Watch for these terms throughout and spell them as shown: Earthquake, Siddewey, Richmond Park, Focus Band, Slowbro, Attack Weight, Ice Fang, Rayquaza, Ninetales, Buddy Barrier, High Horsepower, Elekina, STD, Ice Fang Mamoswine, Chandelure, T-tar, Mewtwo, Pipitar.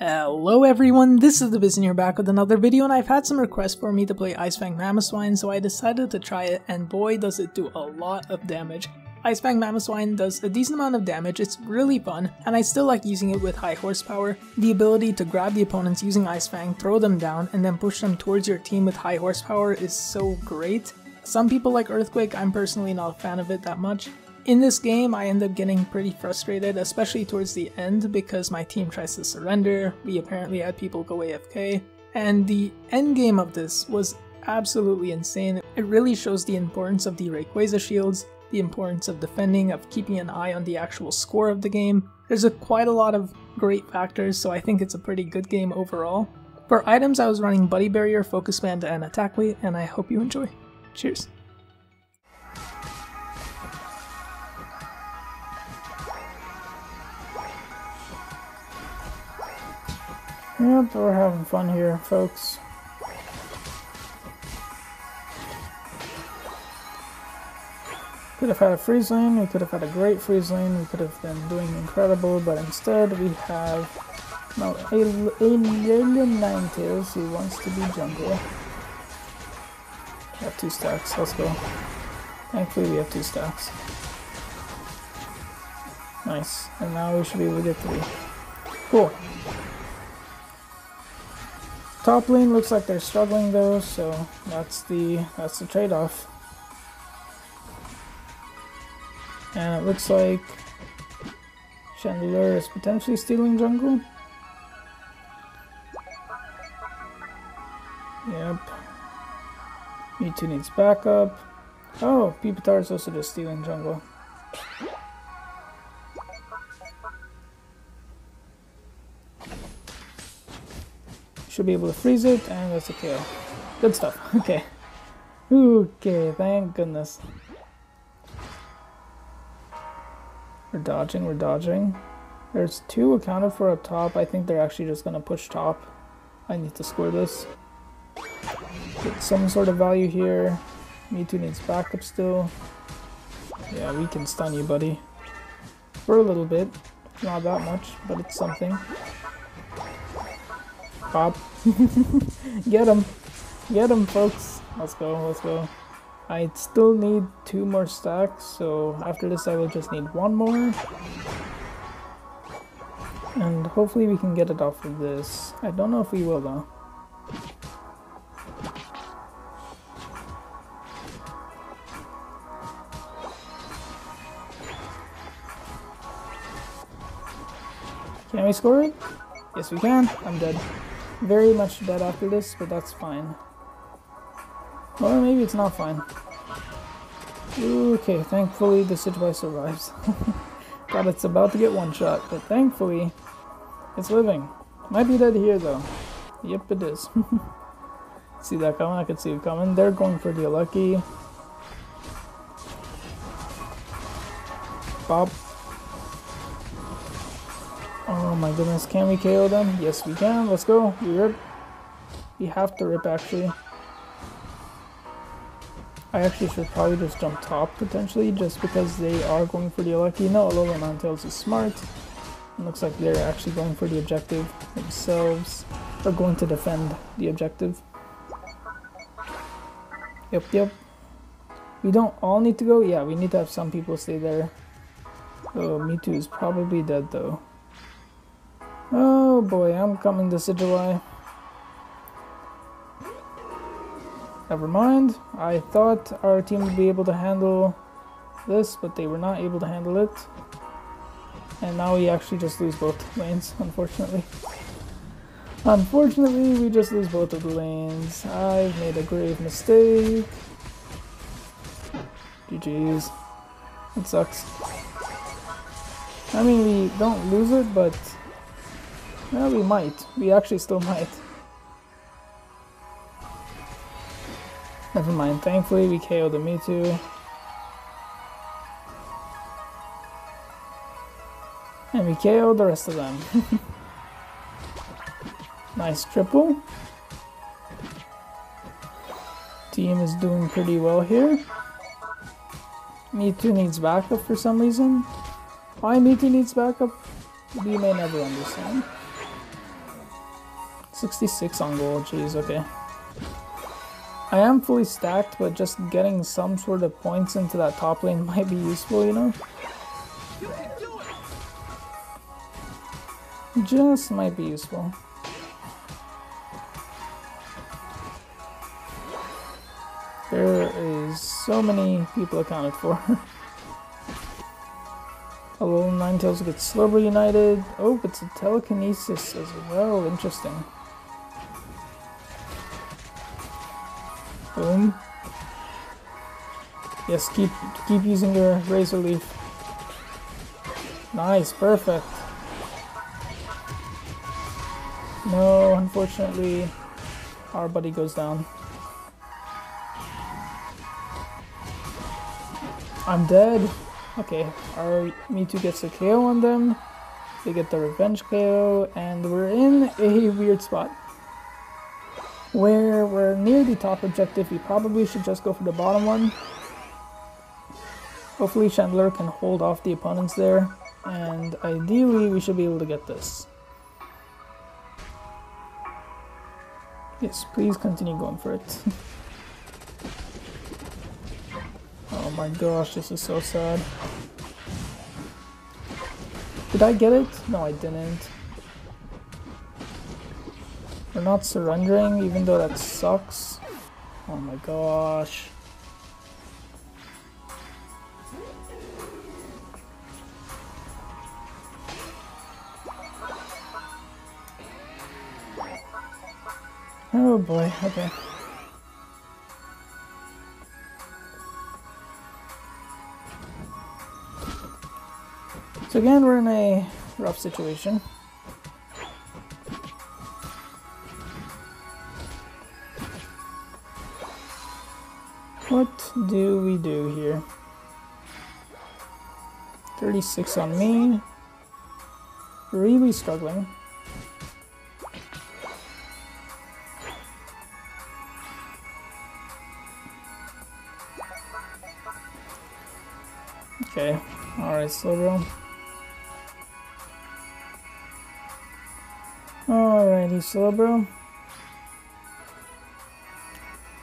Hello everyone, this is the Biz and you're back with another video, and I've had some requests for me to play Ice Fang Mamoswine, so I decided to try it, and boy does it do a lot of damage. Ice Fang Mamoswine does a decent amount of damage, it's really fun, and I still like using it with High Horsepower. The ability to grab the opponents using Ice Fang, throw them down, and then push them towards your team with High Horsepower is so great. Some people like Earthquake, I'm personally not a fan of it that much. In this game, I end up getting pretty frustrated, especially towards the end, because my team tries to surrender, we apparently had people go AFK, and the end game of this was absolutely insane. It really shows the importance of the Rayquaza shields, the importance of defending, of keeping an eye on the actual score of the game. There's quite a lot of great factors, so I think it's a pretty good game overall. For items, I was running Buddy Barrier, Focus Band, and Attack Weight, and I hope you enjoy. Cheers! Yep, we're having fun here, folks. Could have had a freeze lane, we could have had a great freeze lane, we could have been doing incredible, but instead we have Ninetales, he wants to be jungle. We have two stacks, let's go. Thankfully we have two stacks. Nice, and now we should be able to get three. Cool. Top lane looks like they're struggling though, so that's the trade-off. And it looks like Chandelure is potentially stealing jungle. Yep. Mewtwo needs backup. Oh, Pipitar is also just stealing jungle. Should be able to freeze it, and that's a KO. Good stuff. Okay. Okay, thank goodness. We're dodging, we're dodging. There's two accounted for up top. I think they're actually just gonna push top. I need to score this. Get some sort of value here. Mewtwo needs backup still. Yeah, we can stun you, buddy. For a little bit. Not that much, but it's something. Pop. Get him. Get him, folks. Let's go, let's go. I still need two more stacks, so after this I will just need one more. And hopefully we can get it off of this. I don't know if we will though. Can we score it? Yes we can. I'm dead. Very much dead after this, but that's fine. Or maybe it's not fine. Okay, thankfully the Siddewey survives. Thought it's about to get one shot, but thankfully it's living. Might be dead here though. Yep, it is. See that coming? I could see it coming. They're going for the Elekina. Bop. Oh my goodness, can we KO them? Yes we can, let's go, we rip. We have to rip actually. I actually should probably just jump top potentially, just because they are going for the Elekina. No, although Ninetales is smart. It looks like they're actually going for the objective themselves. They're going to defend the objective. Yep, yep. We don't all need to go, yeah, we need to have some people stay there. Oh, Mewtwo is probably dead though. Oh boy, I'm coming to Siddewey. Never mind, I thought our team would be able to handle this, but they were not able to handle it. And now we actually just lose both lanes, unfortunately. Unfortunately, we just lose both of the lanes. I've made a grave mistake. GG's. It sucks. I mean, we don't lose it, but... well, we might. We actually still might. Never mind. Thankfully, we KO'd the Mewtwo. And we KO'd the rest of them. Nice triple. Team is doing pretty well here. Mewtwo needs backup for some reason. Why Mewtwo needs backup? We may never understand. 66 on gold, jeez, okay. I am fully stacked, but just getting some sort of points into that top lane might be useful, you know? Just might be useful. There is so many people accounted for. Hello, Ninetales gets Slowbro United. Oh, it's a telekinesis as well, interesting. Boom. Yes, keep using your Razor Leaf. Nice, perfect. No, unfortunately, our buddy goes down. I'm dead. Okay, our Mewtwo gets a KO on them. They get the revenge KO, and we're in a weird spot where we're near the top objective. We probably should just go for the bottom one. Hopefully Chandelure can hold off the opponents there, and ideally we should be able to get this. Yes, please continue going for it. Oh my gosh, this is so sad. Did I get it? No, I didn't. We're not surrendering, even though that sucks. Oh my gosh. Oh boy, okay. So again, we're in a rough situation. What do we do here? 36 on me. Really struggling. Okay, alright, Slowbro. Alrighty, Slowbro.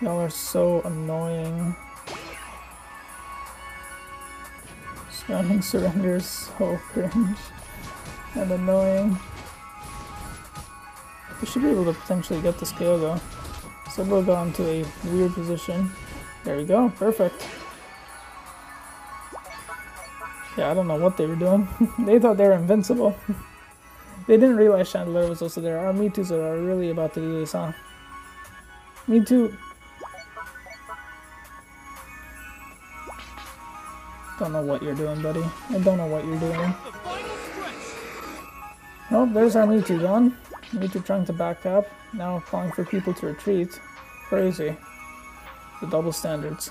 Y'all are so annoying. Surrounding surrender is so cringe and annoying. We should be able to potentially get this KO though. Slowbro got into a weird position. There we go, perfect. Yeah, I don't know what they were doing. They thought they were invincible. They didn't realize Chandelure was also there. Our Mewtwo's are really about to do this, huh? Mewtwo. Don't know what you're doing, buddy. I don't know what you're doing. Oh, there's our Mewtwo gone. Mewtwo trying to back up. Now calling for people to retreat. Crazy. The double standards.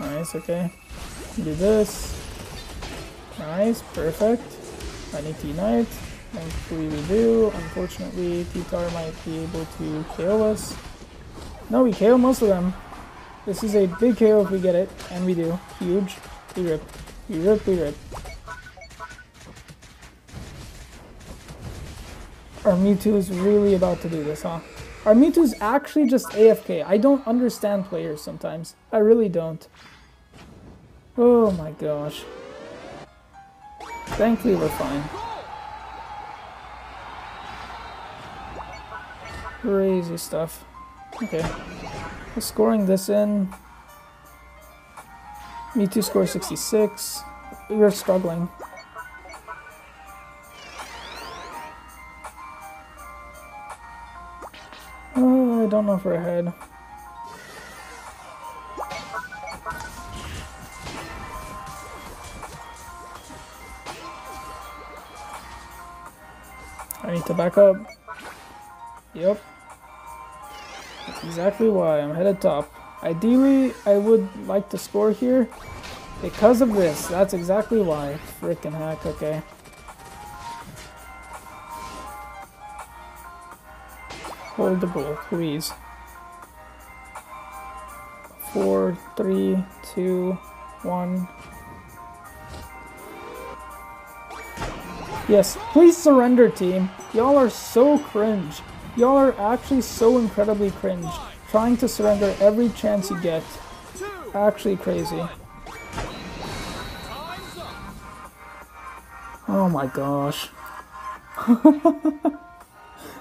Nice, okay. Do this. Nice, perfect. I need to unite. Thankfully we do. Unfortunately, T-tar might be able to KO us. No, we KO most of them. This is a big KO if we get it, and we do. Huge. We rip. We rip, we rip. Our Mewtwo is really about to do this, huh? Our Mewtwo's actually just AFK. I don't understand players sometimes. I really don't. Oh my gosh. Thankfully we're fine. Crazy stuff. Okay. We're scoring this in. Mewtwo scores 66. We're struggling. Oh, I don't know if we're ahead. I need to back up. Yep. That's exactly why I'm headed top. Ideally, I would like to score here because of this. That's exactly why. Frickin' heck, okay. Hold the ball, please. 4, 3, 2, 1. Yes, please surrender, team. Y'all are so cringe. Y'all are actually so incredibly cringe. Trying to surrender every chance you get. Actually crazy. Oh my gosh.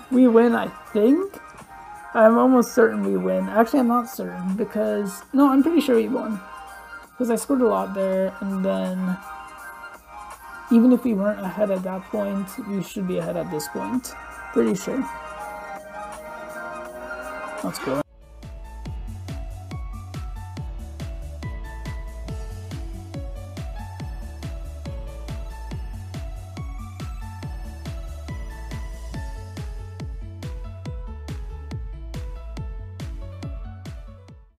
We win, I think? I'm almost certain we win. Actually, I'm not certain because... No, I'm pretty sure we won. Because I scored a lot there, and then... Even if we weren't ahead at that point, we should be ahead at this point. Pretty sure. That's cool.